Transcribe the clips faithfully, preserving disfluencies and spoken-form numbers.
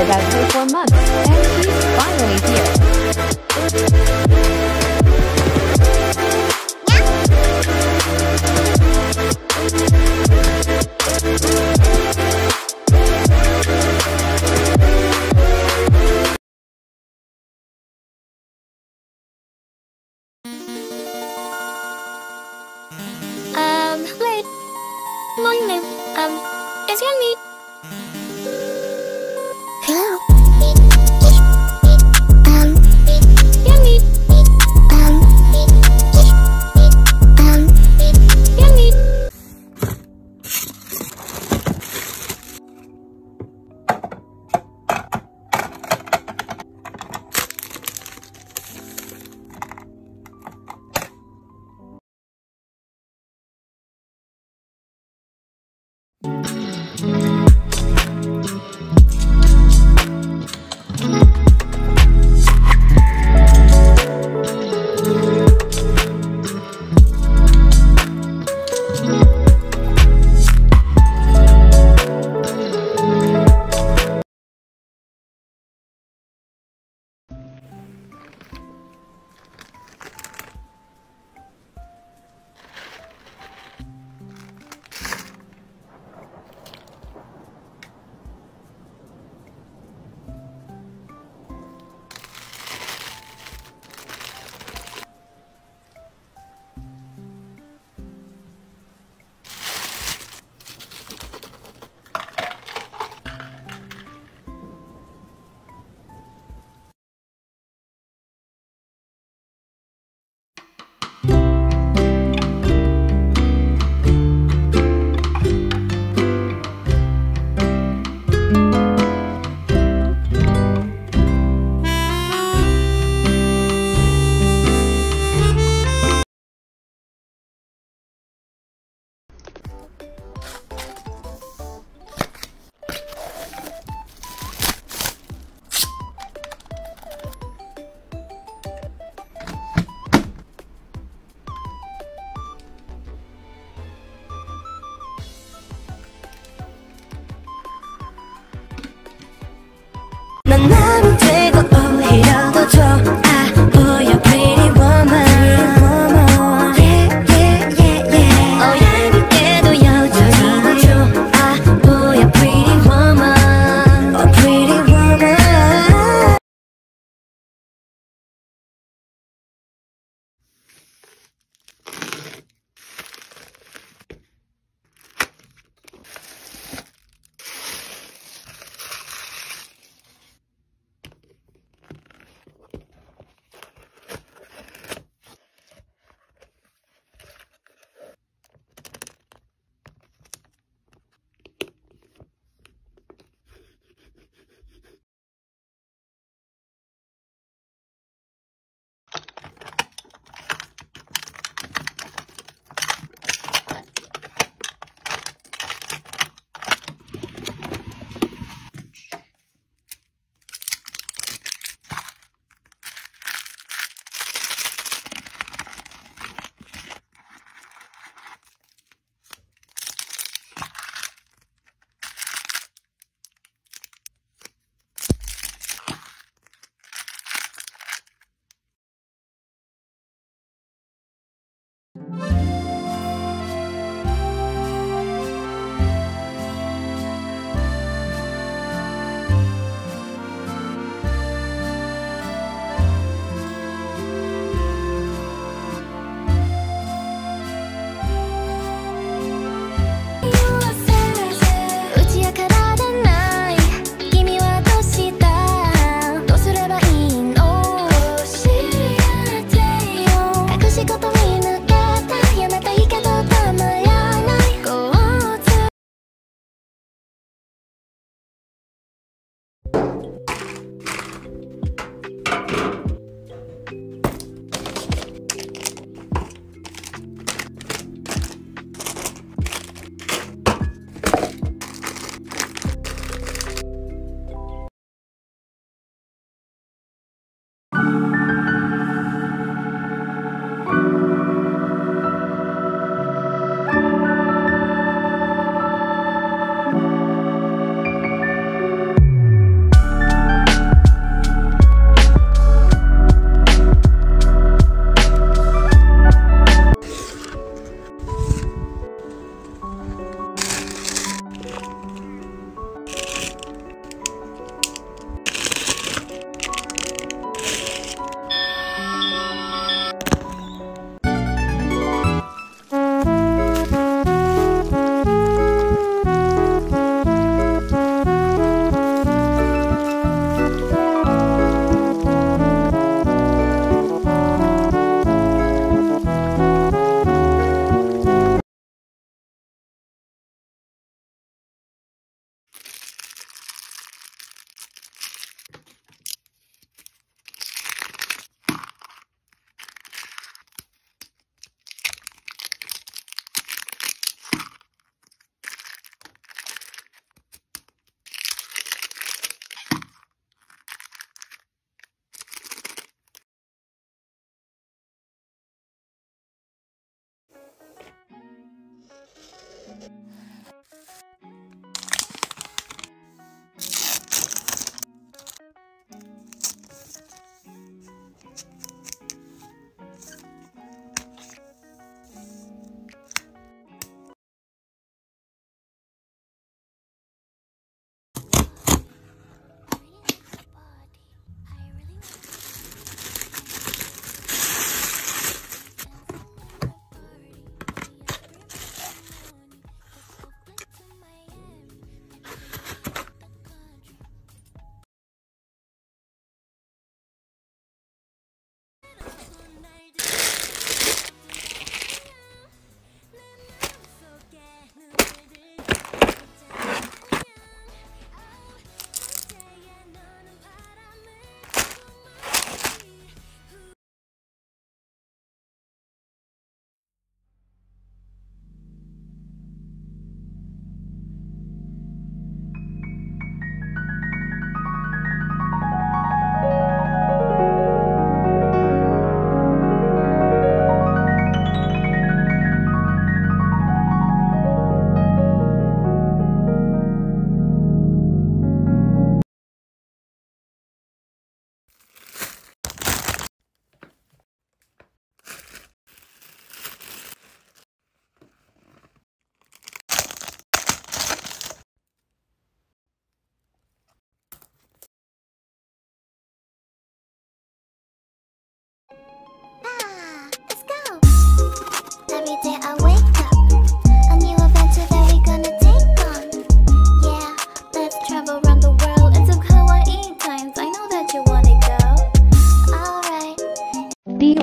the basket for months, and he's finally here. Um, wait. Morning, ma'am. Um, it's yummy. Hello. Um. Yummy.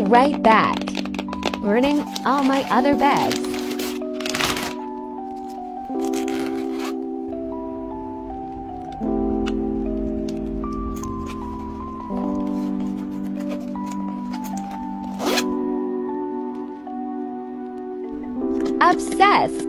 right back, burning all my other bags. Obsessed!